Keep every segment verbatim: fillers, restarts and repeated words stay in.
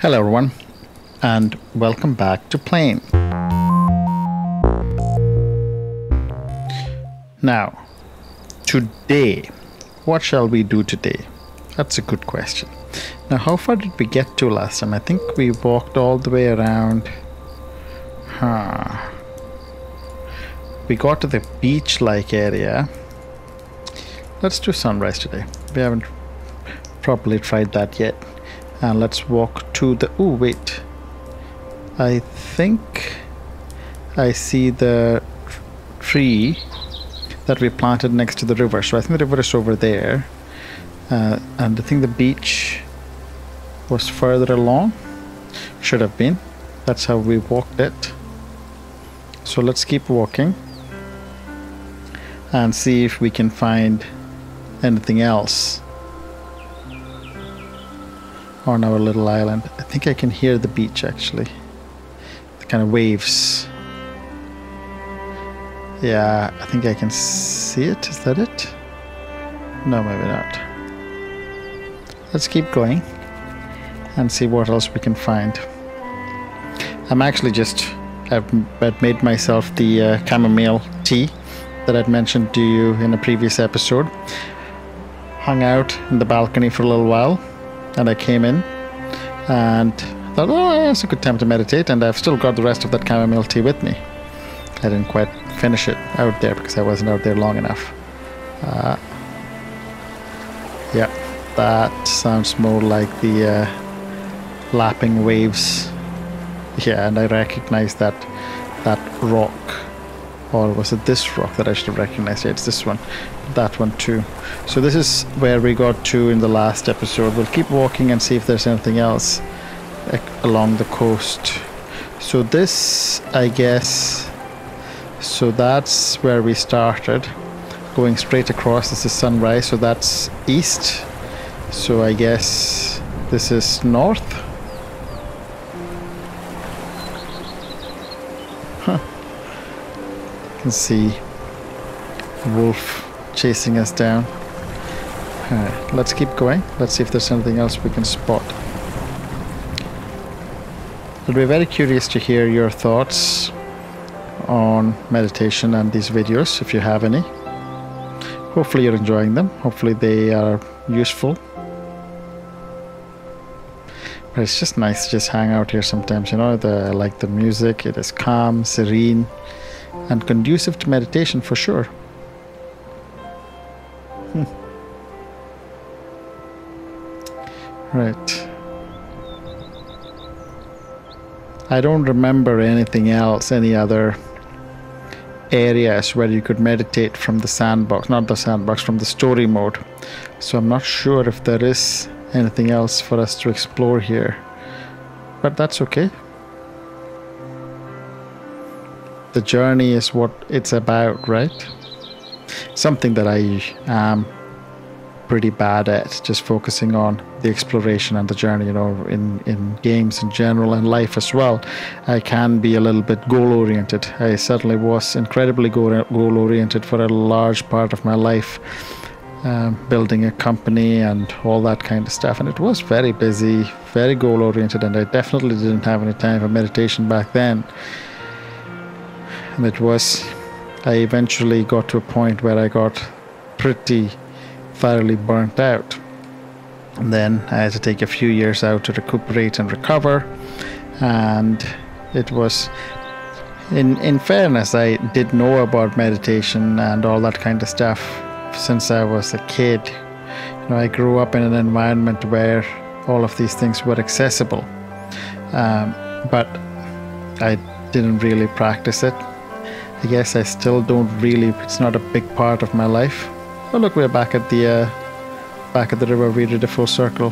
Hello everyone, and welcome back to Playne. Now, today, what shall we do today? That's a good question. Now, how far did we get to last time? I think we walked all the way around. Huh. We got to the beach-like area. Let's do sunrise today. We haven't properly tried that yet. And let's walk to the... Ooh, wait. I think I see the tree that we planted next to the river. So I think the river is over there. Uh, and I think the beach was further along. Should have been. That's how we walked it. So let's keep walking and see if we can find anything else on our little island. I think I can hear the beach actually. The kind of waves. Yeah, I think I can see it. Is that it? No, maybe not. Let's keep going and see what else we can find. I'm actually just... I've, I've made myself the uh, chamomile tea that I'd mentioned to you in a previous episode. Hung out in the balcony for a little while. And I came in and thought, oh, yeah, it's a good time to meditate. And I've still got the rest of that chamomile tea with me. I didn't quite finish it out there because I wasn't out there long enough. Uh, yeah, that sounds more like the uh, lapping waves. Yeah, and I recognize that that rock. Or was it this rock that I should have recognized? Yeah, it's this one. That one too. So this is where we got to in the last episode. We'll keep walking and see if there's anything else along the coast. So this, I guess... So that's where we started. Going straight across. This is sunrise. So that's east. So I guess this is north. Huh. Can see the wolf chasing us down. Alright, let's keep going. Let's see if there's anything else we can spot. I'll be very curious to hear your thoughts on meditation and these videos, if you have any. Hopefully you're enjoying them. Hopefully they are useful. But it's just nice to just hang out here sometimes, you know. The, I like the music. It is calm, serene, and conducive to meditation for sure. Hmm. Right. I don't remember anything else, any other areas where you could meditate from the sandbox, not the sandbox, from the story mode. So I'm not sure if there is anything else for us to explore here, but that's okay. The journey is what it's about, right? Something that I am pretty bad at, just focusing on the exploration and the journey, you know, in, in games in general and life as well. I can be a little bit goal-oriented. I certainly was incredibly goal-oriented for a large part of my life, um, building a company and all that kind of stuff. And it was very busy, very goal-oriented, and I definitely didn't have any time for meditation back then. And it was... I eventually got to a point where I got pretty thoroughly burnt out. And then I had to take a few years out to recuperate and recover. And it was... In, in fairness, I did know about meditation and all that kind of stuff since I was a kid. You know, I grew up in an environment where all of these things were accessible. Um, but I didn't really practice it. I guess I still don't really. It's not a big part of my life. Oh look, we're back at the uh, back at the river. We did a full circle.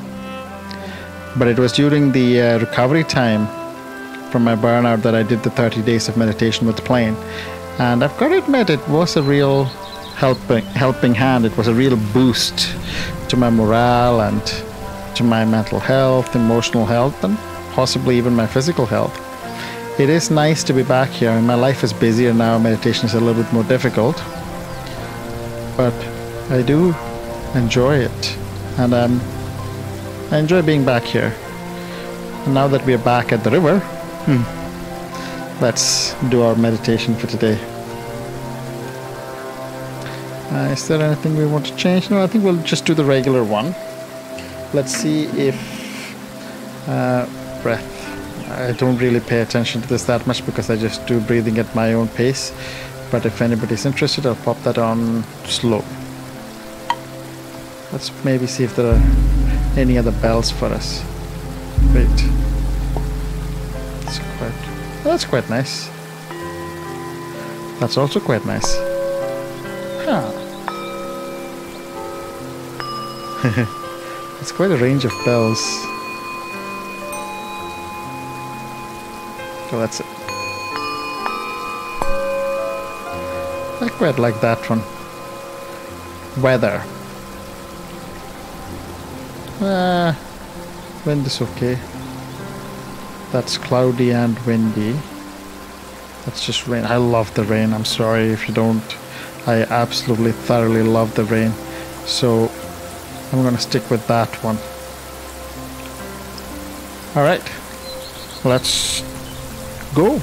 But it was during the uh, recovery time from my burnout that I did the thirty days of meditation with Playne, and I've got to admit it was a real helping helping hand. It was a real boost to my morale and to my mental health, emotional health, and possibly even my physical health. It is nice to be back here. I mean, my life is busier now. Meditation is a little bit more difficult. But I do enjoy it. And um, I enjoy being back here. now that we are back at the river, hmm, let's do our meditation for today. Uh, is there anything we want to change? No, I think we'll just do the regular one. Let's see if uh, breath. I don't really pay attention to this that much because I just do breathing at my own pace. But if anybody's interested, I'll pop that on slow. Let's maybe see if there are any other bells for us. Wait. That's quite, that's quite nice. That's also quite nice. Huh. It's quite a range of bells. So that's it. I quite like that one. Weather. Uh, wind is okay. That's cloudy and windy. That's just rain. I love the rain. I'm sorry if you don't. I absolutely thoroughly love the rain. So I'm gonna stick with that one. Alright. Let's go.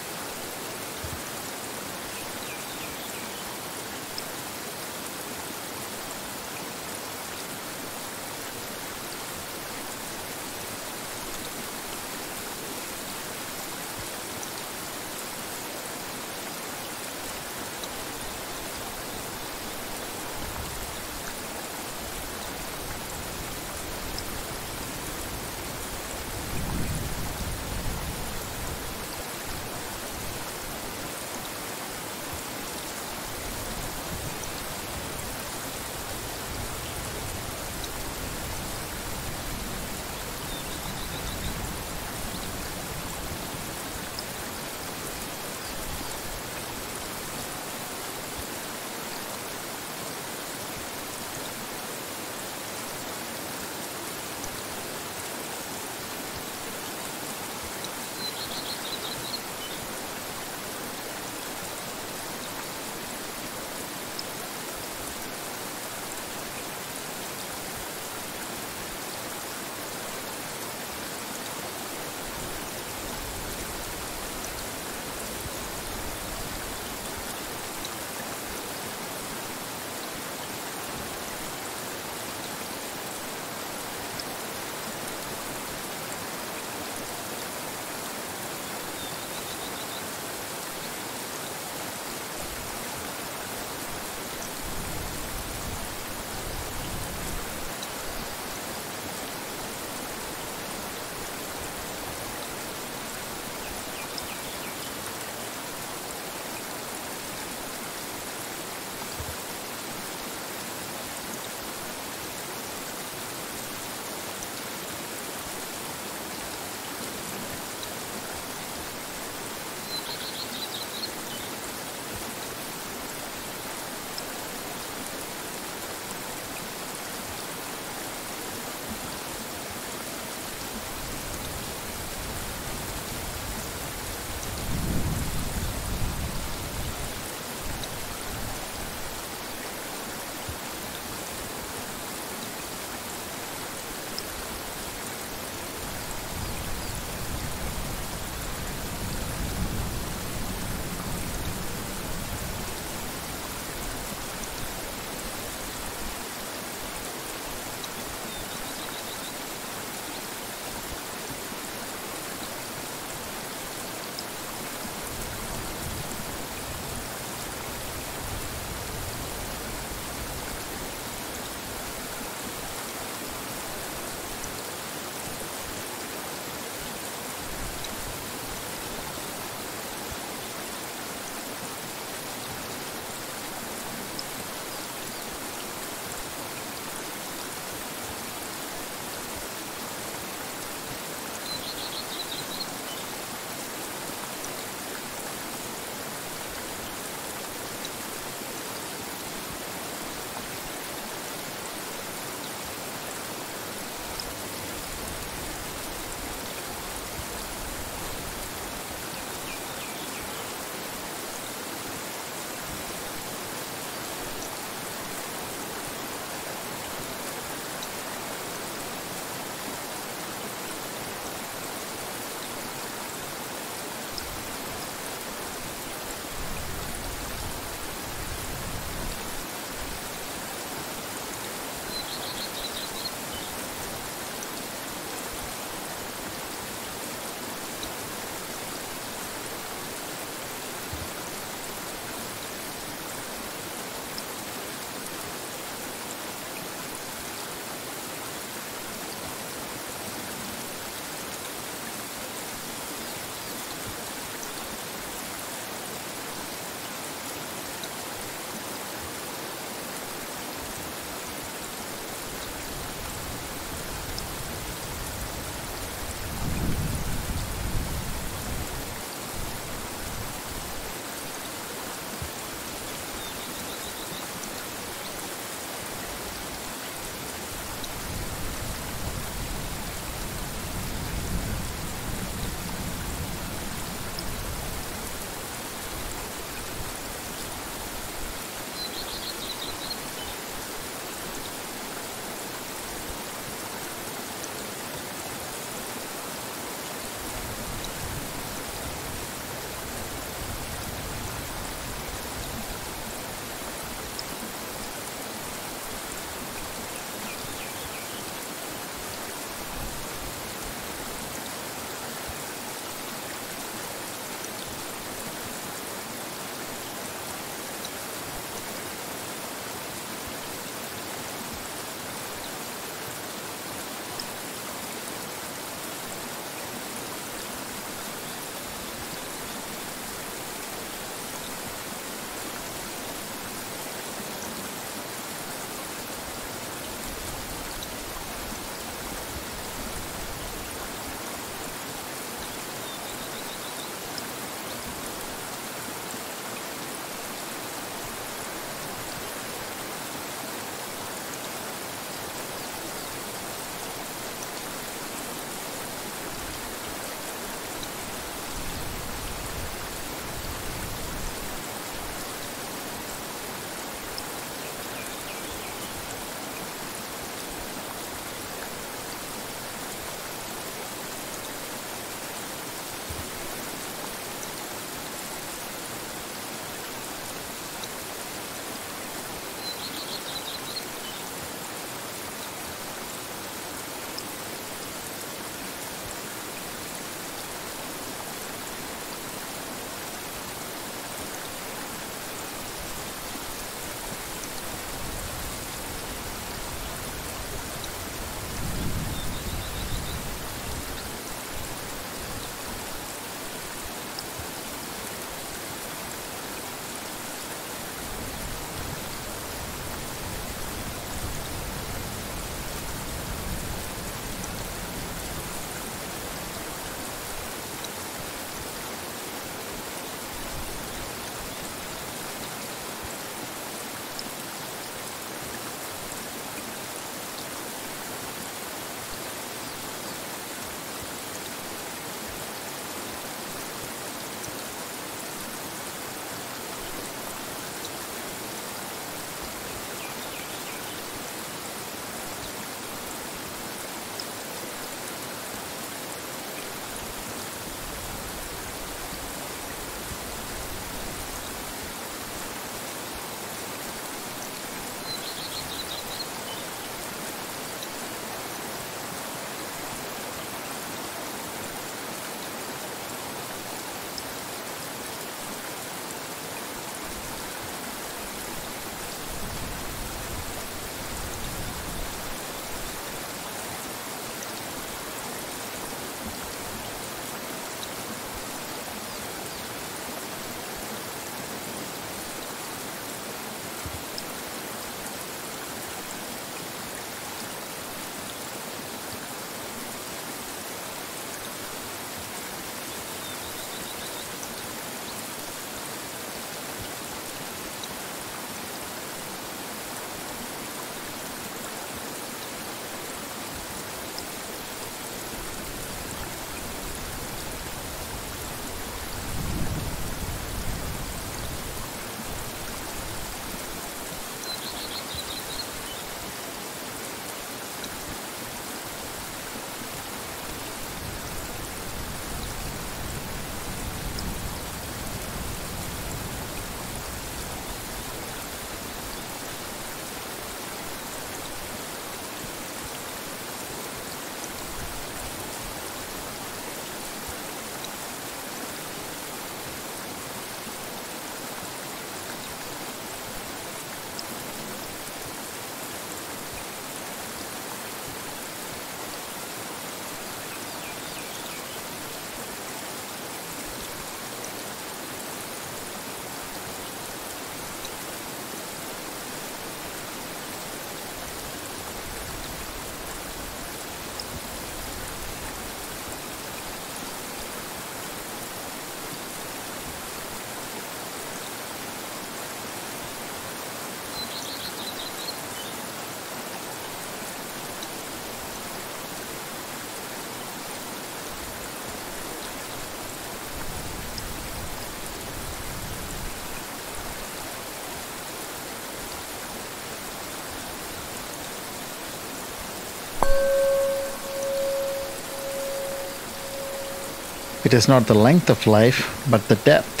It is not the length of life, but the depth.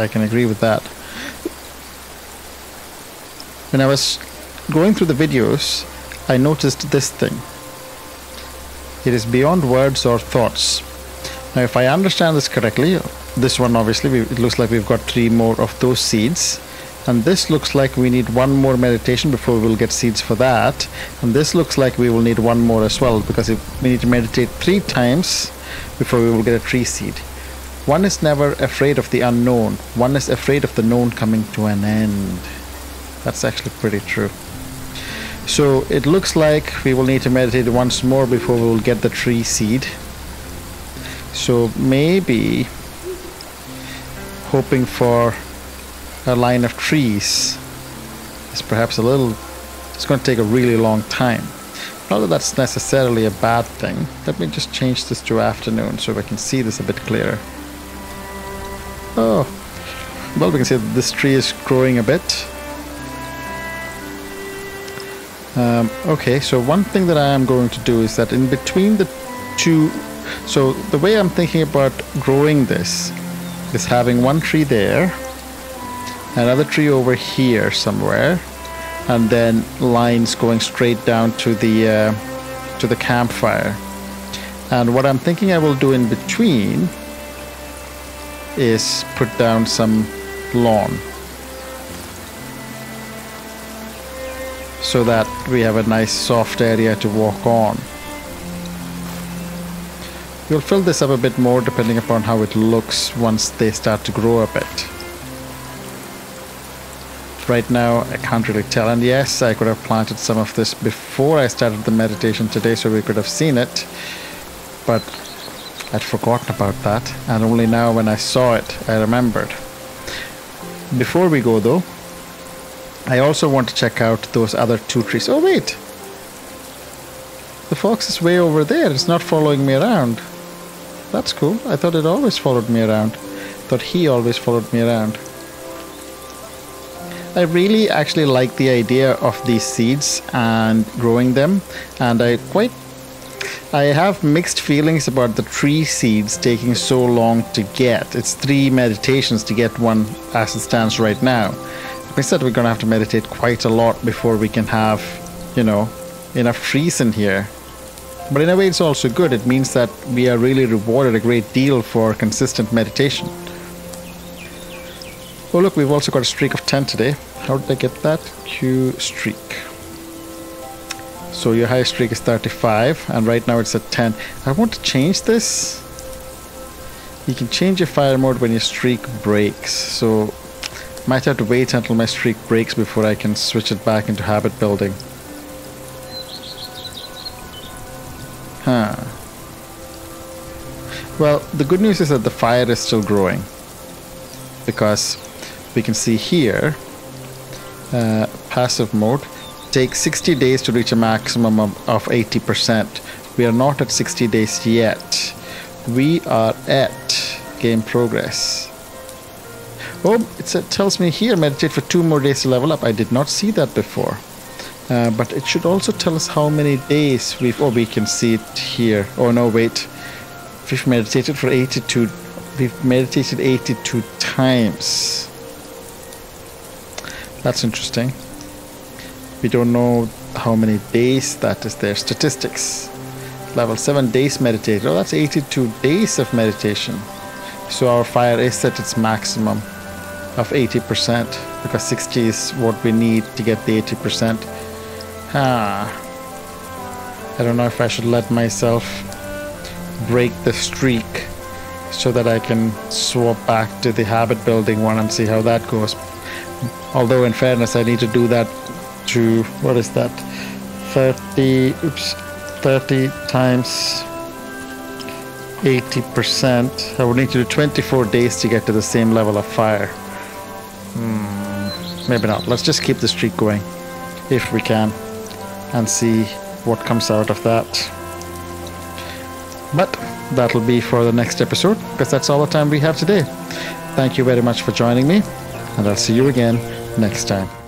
I can agree with that. When I was going through the videos, I noticed this thing. It is beyond words or thoughts. Now, if I understand this correctly, this one obviously, we, it looks like we've got three more of those seeds. And this looks like we need one more meditation before we will get seeds for that. And this looks like we will need one more as well, because if we need to meditate three times before we will get a tree seed. One is never afraid of the unknown. One is afraid of the known coming to an end. That's actually pretty true. So it looks like we will need to meditate once more before we will get the tree seed. So maybe hoping for a line of trees is perhaps a little, it's going to take a really long time. Not that that's necessarily a bad thing. Let me just change this to afternoon so I can see this a bit clearer. Oh, well, we can see that this tree is growing a bit. Um, okay, so one thing that I am going to do is that in between the two, so the way I'm thinking about growing this is having one tree there, another tree over here somewhere, and then lines going straight down to the uh, to the campfire. And what I'm thinking I will do in between is put down some lawn, so that we have a nice soft area to walk on. We'll fill this up a bit more depending upon how it looks once they start to grow a bit. Right now I can't really tell, and yes, I could have planted some of this before I started the meditation today so we could have seen it, but I'd forgotten about that, and only now when I saw it I remembered. Before we go though, I also want to check out those other two trees. Oh wait! The fox is way over there. It's not following me around. That's cool. I thought it always followed me around. Thought he always followed me around. I really actually like the idea of these seeds and growing them. And I quite... I have mixed feelings about the tree seeds taking so long to get. It's three meditations to get one as it stands right now. Instead, we're going to have to meditate quite a lot before we can have, you know, enough trees in here. But in a way, it's also good. It means that we are really rewarded a great deal for consistent meditation. Oh, look, we've also got a streak of ten today. How did I get that? Q streak. So your highest streak is thirty-five, and right now it's at ten. I want to change this. You can change your fire mode when your streak breaks. So... might have to wait until my streak breaks before I can switch it back into habit building. Huh. Well, the good news is that the fire is still growing, because we can see here, uh, passive mode, takes sixty days to reach a maximum of, of eighty percent. We are not at sixty days yet. We are at game progress. Oh, it's, it tells me here, meditate for two more days to level up. I did not see that before. Uh, but it should also tell us how many days we've... Oh, we can see it here. Oh, no, wait. We've meditated for eighty-two... We've meditated eighty-two times. That's interesting. We don't know how many days that is there. Statistics. Level seven days meditated. Oh, that's eighty-two days of meditation. So our fire is at its maximum of eighty percent, because sixty is what we need to get the eighty percent. Ah, I don't know if I should let myself break the streak so that I can swap back to the habit building one and see how that goes. Although in fairness, I need to do that to, what is that, thirty, oops, thirty times eighty percent. I would need to do twenty-four days to get to the same level of fire. Hmm, maybe not. Let's just keep the streak going if we can and see what comes out of that. But that'll be for the next episode, because that's all the time we have today. Thank you very much for joining me, and I'll see you again next time.